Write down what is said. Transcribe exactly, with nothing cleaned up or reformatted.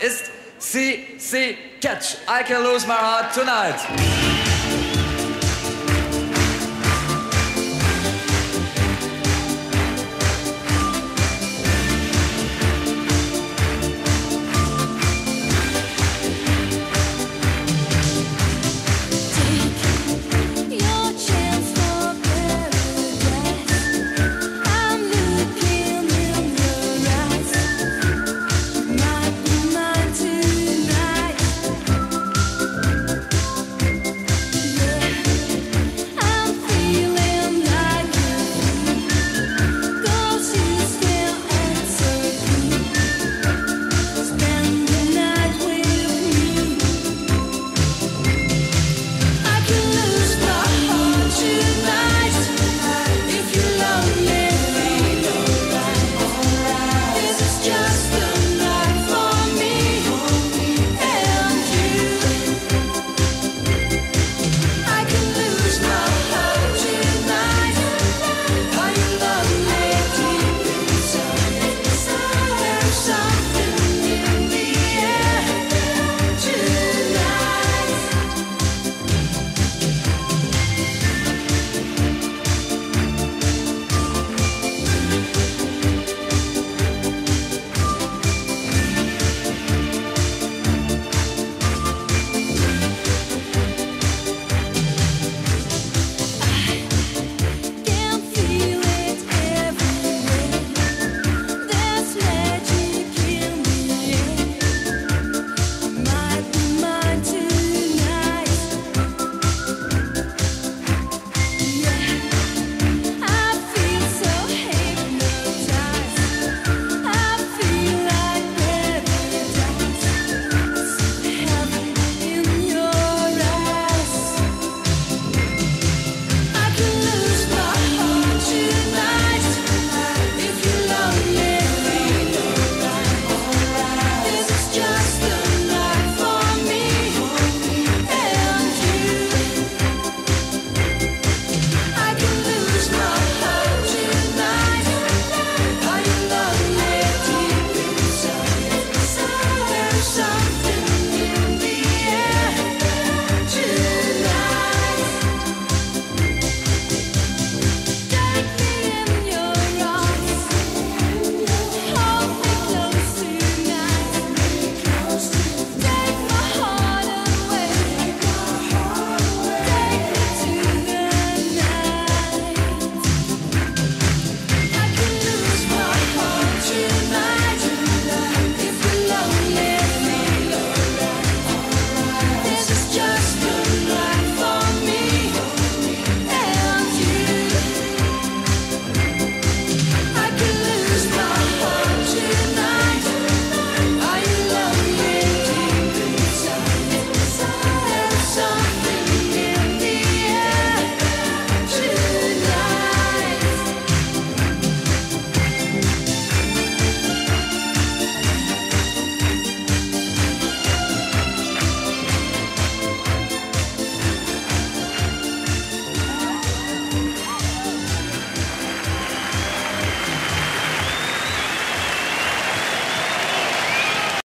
ist C. C. Catch, I Can Lose My Heart Tonight.